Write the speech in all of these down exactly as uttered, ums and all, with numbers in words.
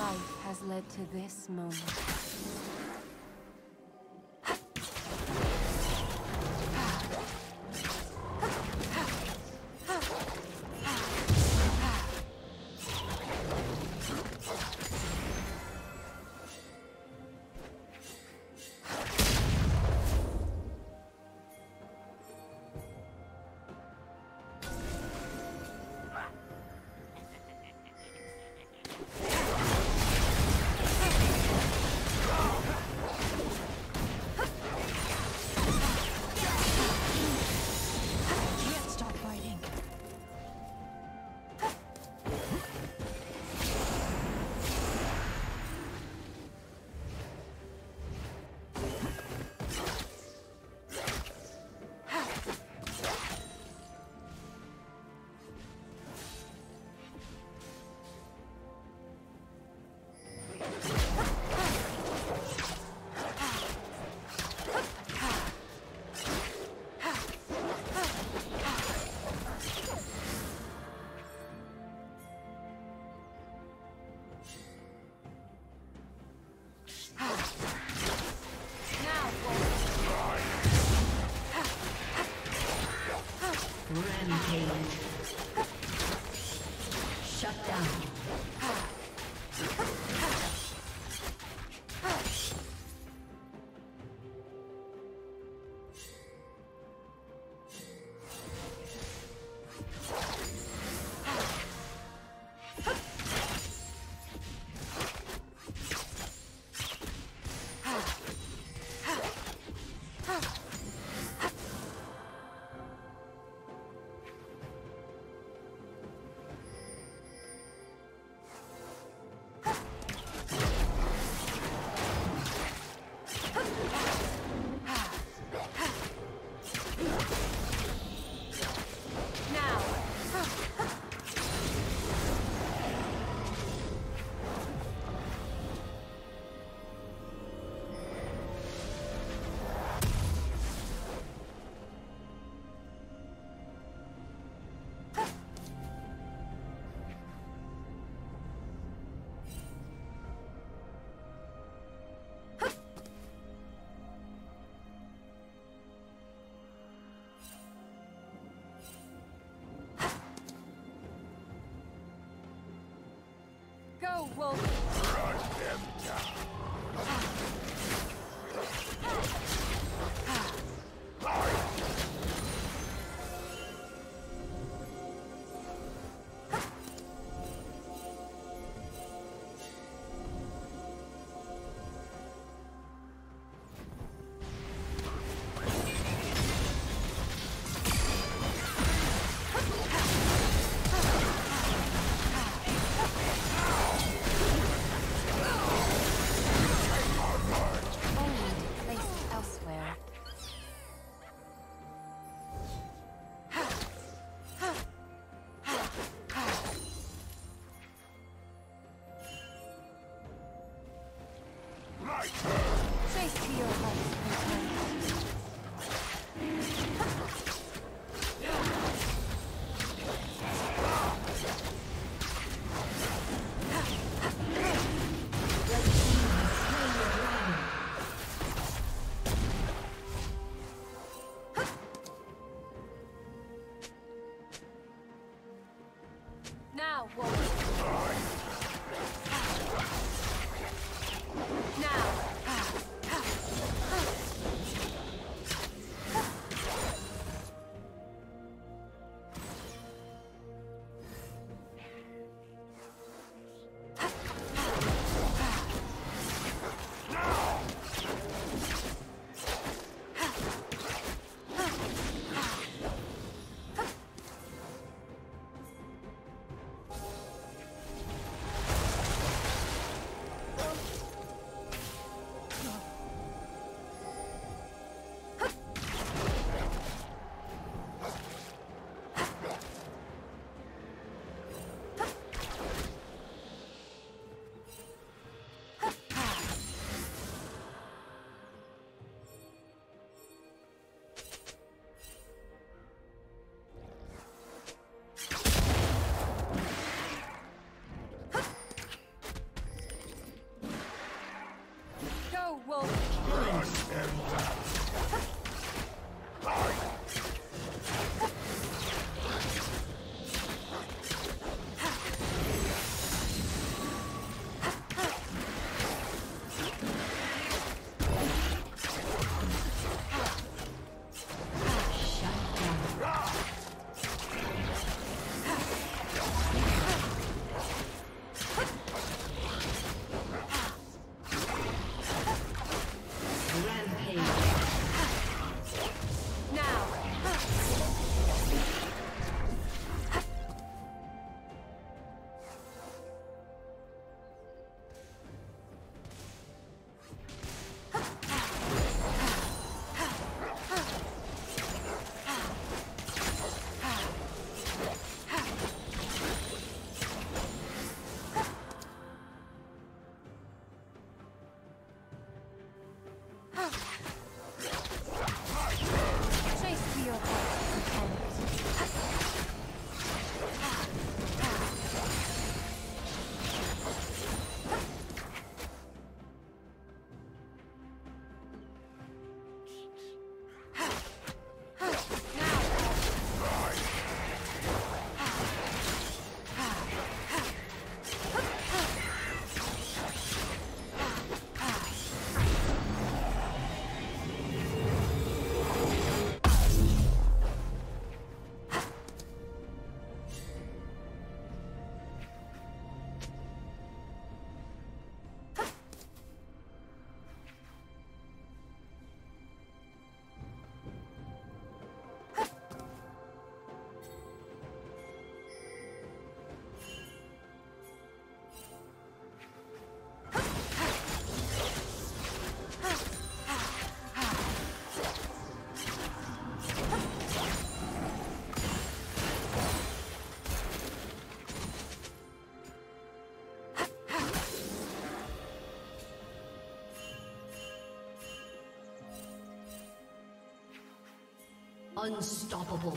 life has led to this moment. Well, run them down. Unstoppable.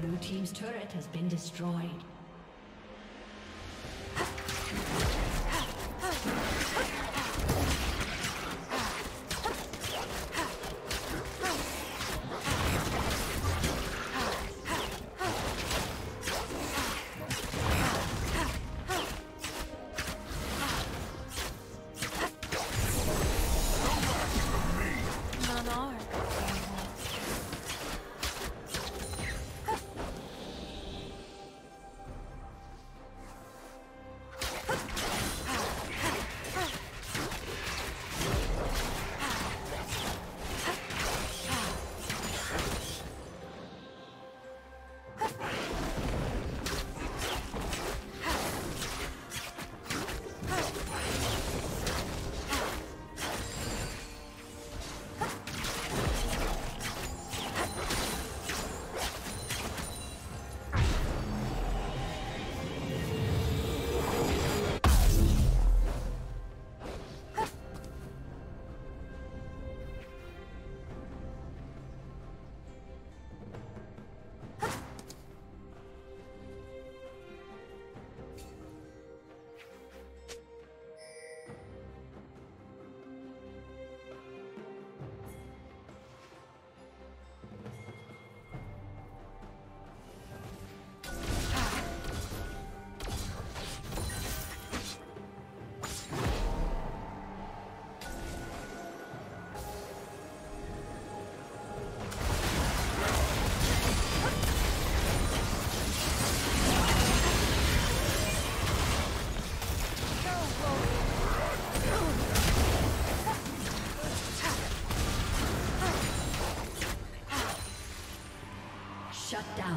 Blue team's turret has been destroyed. Shut down.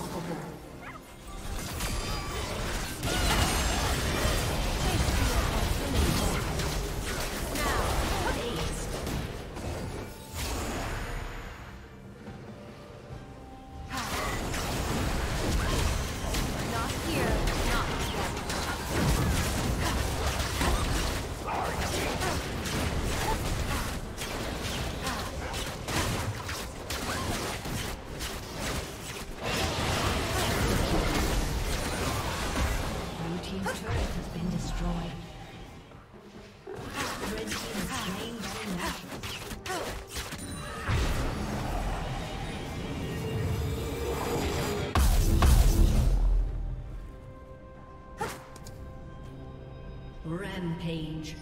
Unstoppable. Rampage.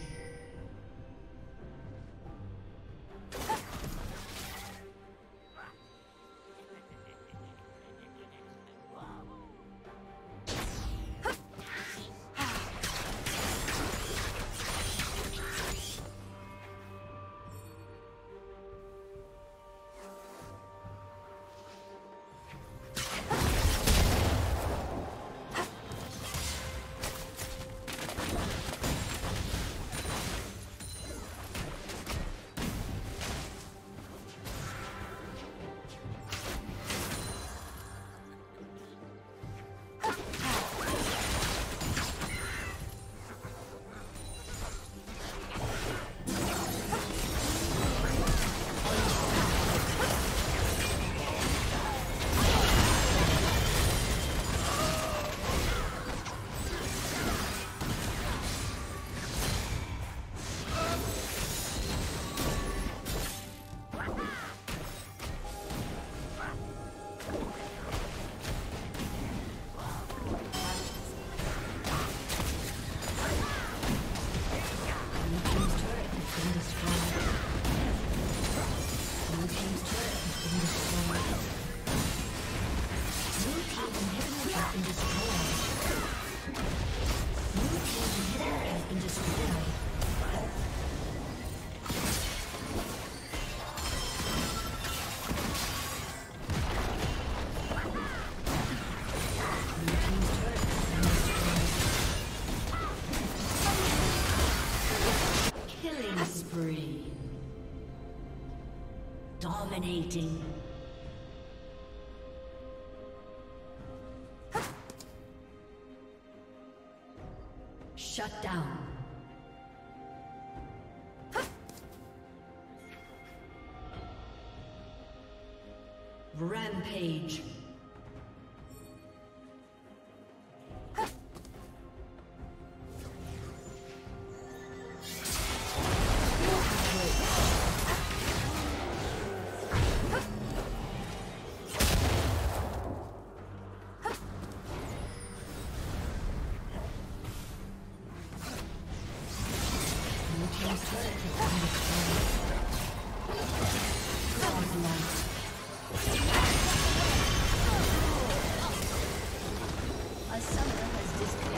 Dominating. Shut down. Rampage. A summoner has disconnected.